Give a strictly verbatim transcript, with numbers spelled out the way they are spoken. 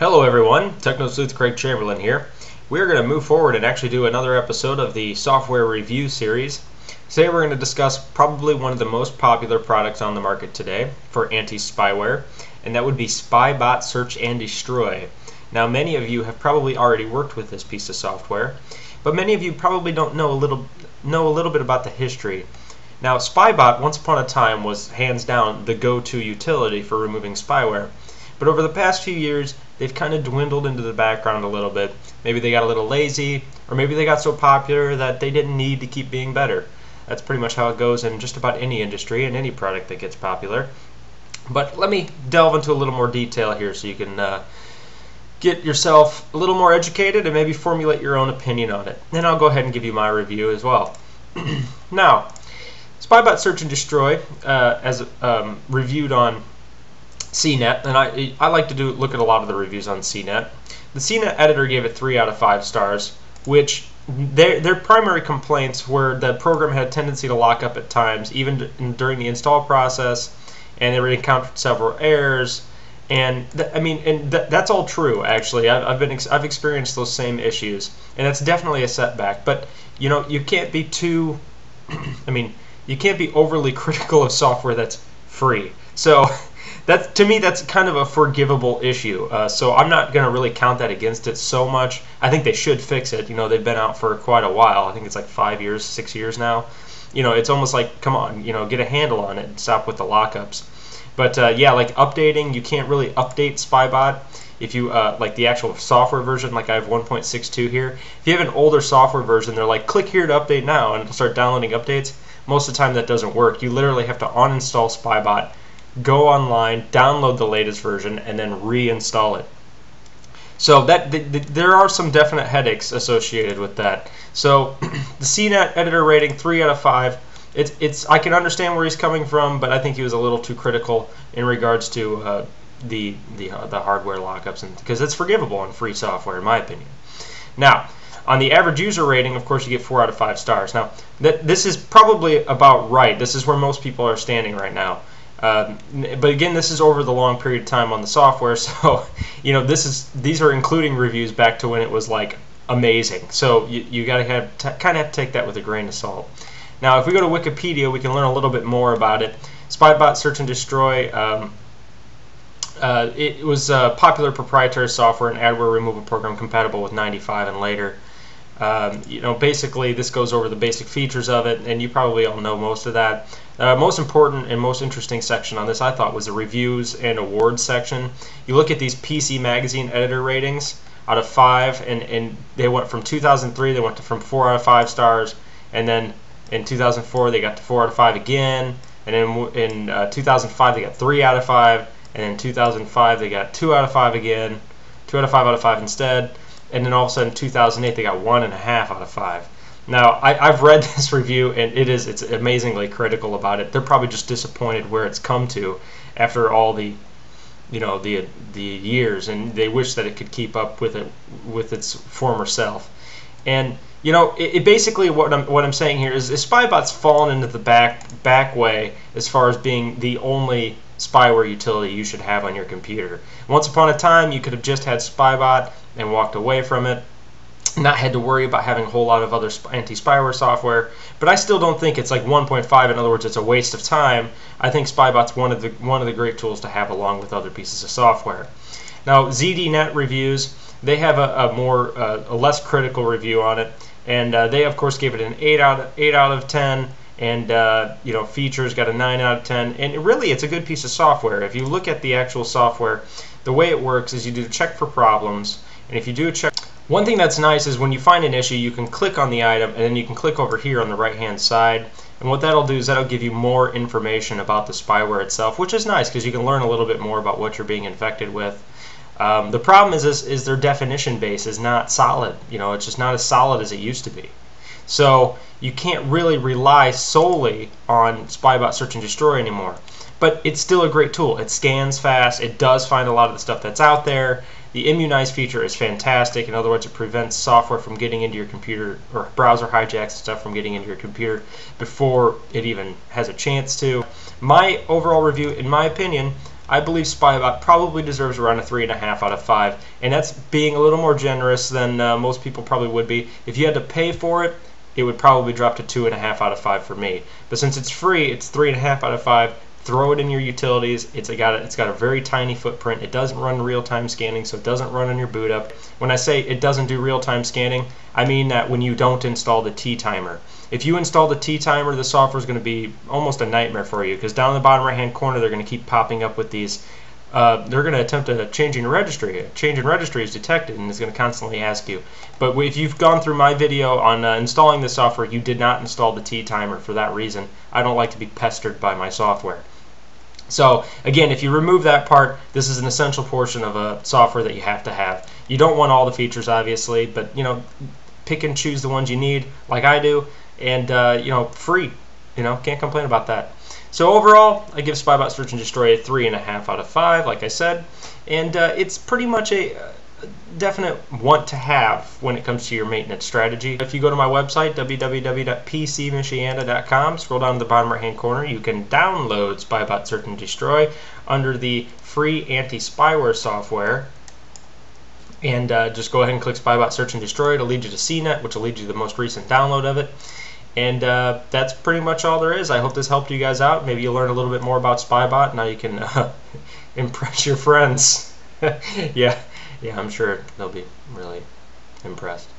Hello everyone, Techno-Sleuth Craig Chamberlain here. We're going to move forward and actually do another episode of the software review series. Today we're going to discuss probably one of the most popular products on the market today for anti-spyware, and that would be Spybot Search and Destroy. Now many of you have probably already worked with this piece of software, but many of you probably don't know a little, know a little bit about the history. Now Spybot once upon a time was hands down the go-to utility for removing spyware. But over the past few years, they've kind of dwindled into the background a little bit. Maybe they got a little lazy, or maybe they got so popular that they didn't need to keep being better. That's pretty much how it goes in just about any industry and any product that gets popular. But let me delve into a little more detail here so you can uh, get yourself a little more educated and maybe formulate your own opinion on it. And I'll go ahead and give you my review as well. Now, Spybot Search and Destroy, uh, as um, reviewed on C net, and I, I like to do look at a lot of the reviews on C net. The C net editor gave it three out of five stars, which their, their primary complaints were the program had a tendency to lock up at times, even during the install process, and they encountered several errors. And th I mean, and th that's all true, actually. I've, I've, been ex I've experienced those same issues, and that's definitely a setback. But, you know, you can't be too, I mean, you can't be overly critical of software that's free. So that's, to me, that's kind of a forgivable issue, uh, so I'm not going to really count that against it so much. I think they should fix it. You know, they've been out for quite a while. I think it's like five years, six years now. You know, it's almost like, come on, you know, get a handle on it and stop with the lockups. But uh, yeah, like updating, you can't really update Spybot if you, uh, like the actual software version, like I have one point six two here. If you have an older software version, they're like, click here to update now, and it'll start downloading updates. Most of the time that doesn't work. You literally have to uninstall Spybot, go online, download the latest version, and then reinstall it. So that th th there are some definite headaches associated with that. So the C net editor rating, three out of five. It's it's I can understand where he's coming from, but I think he was a little too critical in regards to uh, the the uh, the hardware lockups, and because it's forgivable on free software, in my opinion. Now, on the average user rating, of course, you get four out of five stars. Now, th this is probably about right. This is where most people are standing right now. Um, but again, this is over the long period of time on the software, so you know this is these are including reviews back to when it was like amazing. So you you gotta have kind of have to take that with a grain of salt. Now, if we go to Wikipedia, we can learn a little bit more about it. Spybot Search and Destroy. Um, uh, it was a popular proprietary software and adware removal program compatible with ninety-five and later. Um, you know, basically this goes over the basic features of it, and you probably all know most of that. Uh, most important and most interesting section on this, I thought, was the reviews and awards section. You look at these P C magazine editor ratings out of five, and, and they went from two thousand three, they went to from four out of five stars, and then in two thousand four they got to four out of five again, and then in, in uh, two thousand five they got three out of five, and in two thousand five they got two out of five again, two out of five out of five instead. And then all of a sudden, two thousand eight, they got one and a half out of five. Now, I, I've read this review, and it is it's amazingly critical about it. They're probably just disappointed where it's come to after all the, you know, the the years, and they wish that it could keep up with it with its former self. And you know, it, it basically what I'm what I'm saying here is, is Spybot's fallen into the back back way as far as being the only spyware utility you should have on your computer. Once upon a time, you could have just had Spybot and walked away from it, not had to worry about having a whole lot of other anti-spyware software. But I still don't think it's like one point five. In other words, it's a waste of time. I think Spybot's one of the one of the great tools to have along with other pieces of software. Now, Z D net reviews, they have a, a more uh, a less critical review on it, and uh, they of course gave it an eight out of, eight out of ten. And uh, you know, features got a nine out of ten, and really it's a good piece of software. If you look at the actual software, the way it works is you do a check for problems, and if you do a check, one thing that's nice is when you find an issue, you can click on the item, and then you can click over here on the right hand side, and what that'll do is that'll give you more information about the spyware itself, which is nice because you can learn a little bit more about what you're being infected with. Um, the problem is this, is their definition base is not solid. You know, it's just not as solid as it used to be. So you can't really rely solely on Spybot Search and Destroy anymore. But it's still a great tool. It scans fast. It does find a lot of the stuff that's out there. The immunize feature is fantastic. In other words, it prevents software from getting into your computer, or browser hijacks stuff from getting into your computer before it even has a chance to. My overall review, in my opinion, I believe Spybot probably deserves around a three and a half out of five, and that's being a little more generous than uh, most people probably would be. If you had to pay for it, it would probably drop to two and a half out of five for me. But since it's free, it's three and a half out of five. Throw it in your utilities. It's got a, it's got a very tiny footprint. It doesn't run real-time scanning, so it doesn't run on your boot up. When I say it doesn't do real-time scanning, I mean that when you don't install the T-timer. If you install the T-timer, the software is going to be almost a nightmare for you, because down in the bottom right-hand corner, they're going to keep popping up with these. Uh, they're going to attempt a change in registry. A change in registry is detected, and it's going to constantly ask you. But if you've gone through my video on uh, installing this software, you did not install the T-timer for that reason. I don't like to be pestered by my software. So again, if you remove that part, this is an essential portion of a software that you have to have. You don't want all the features, obviously, but you know, pick and choose the ones you need, like I do, and uh, you know, free. You know, can't complain about that. So overall, I give Spybot Search and Destroy a three and a half out of five, like I said, and uh, it's pretty much a definite want to have when it comes to your maintenance strategy. If you go to my website, w w w dot p c michianda dot com, scroll down to the bottom right hand corner, you can download Spybot Search and Destroy under the free anti-spyware software, and uh, just go ahead and click Spybot Search and Destroy. It'll lead you to C net, which will lead you to the most recent download of it. And uh, that's pretty much all there is. I hope this helped you guys out. Maybe you learned a little bit more about Spybot. Now you can uh, impress your friends. yeah, yeah, I'm sure they'll be really impressed.